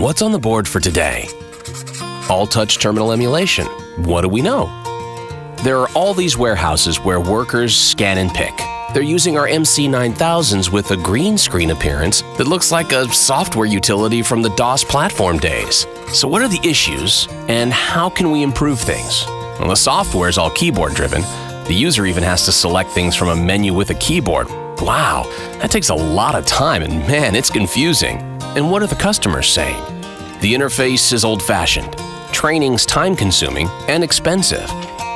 What's on the board for today? All-Touch Terminal Emulation. What do we know? There are all these warehouses where workers scan and pick. They're using our MC9000s with a green screen appearance that looks like a software utility from the DOS platform days. So what are the issues and how can we improve things? Well, the software is all keyboard driven. The user even has to select things from a menu with a keyboard. Wow, that takes a lot of time and man, it's confusing. And what are the customers saying? The interface is old-fashioned. Training's time-consuming and expensive.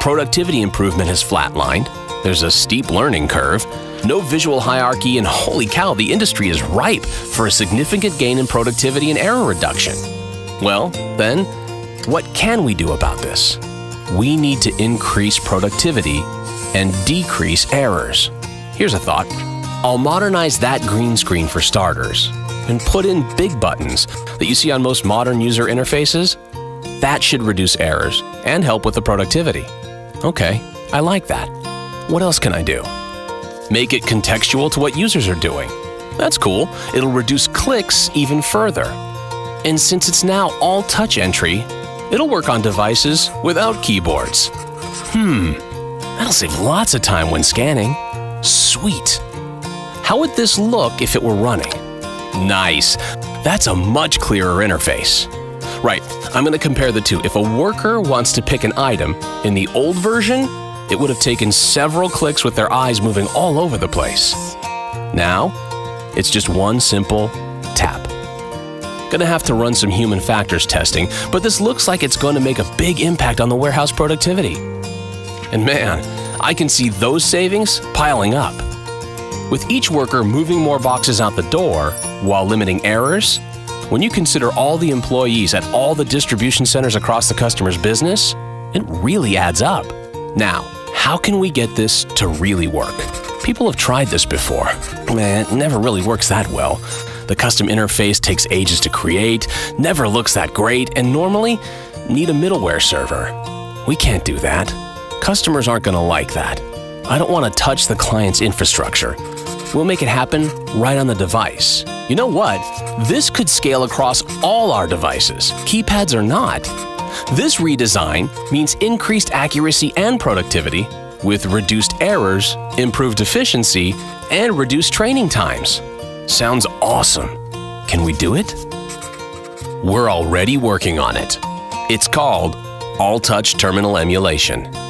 Productivity improvement has flatlined. There's a steep learning curve, no visual hierarchy, and holy cow, the industry is ripe for a significant gain in productivity and error reduction. Well, then, what can we do about this? We need to increase productivity and decrease errors. Here's a thought. I'll modernize that green screen for starters and put in big buttons that you see on most modern user interfaces. That should reduce errors and help with the productivity. Okay, I like that. What else can I do? Make it contextual to what users are doing. That's cool. It'll reduce clicks even further. And since it's now all touch entry, it'll work on devices without keyboards. That'll save lots of time when scanning. Sweet. How would this look if it were running? Nice. That's a much clearer interface. Right, I'm going to compare the two. If a worker wants to pick an item, in the old version, it would have taken several clicks with their eyes moving all over the place. Now, it's just one simple tap. Gonna have to run some human factors testing, but this looks like it's going to make a big impact on the warehouse productivity. And man, I can see those savings piling up. With each worker moving more boxes out the door while limiting errors, when you consider all the employees at all the distribution centers across the customer's business, it really adds up. Now, how can we get this to really work? People have tried this before. Man, it never really works that well. The custom interface takes ages to create, never looks that great, and normally need a middleware server. We can't do that. Customers aren't going to like that. I don't want to touch the client's infrastructure. We'll make it happen right on the device. You know what? This could scale across all our devices, keypads or not. This redesign means increased accuracy and productivity with reduced errors, improved efficiency, and reduced training times. Sounds awesome. Can we do it? We're already working on it. It's called All-Touch Terminal Emulation.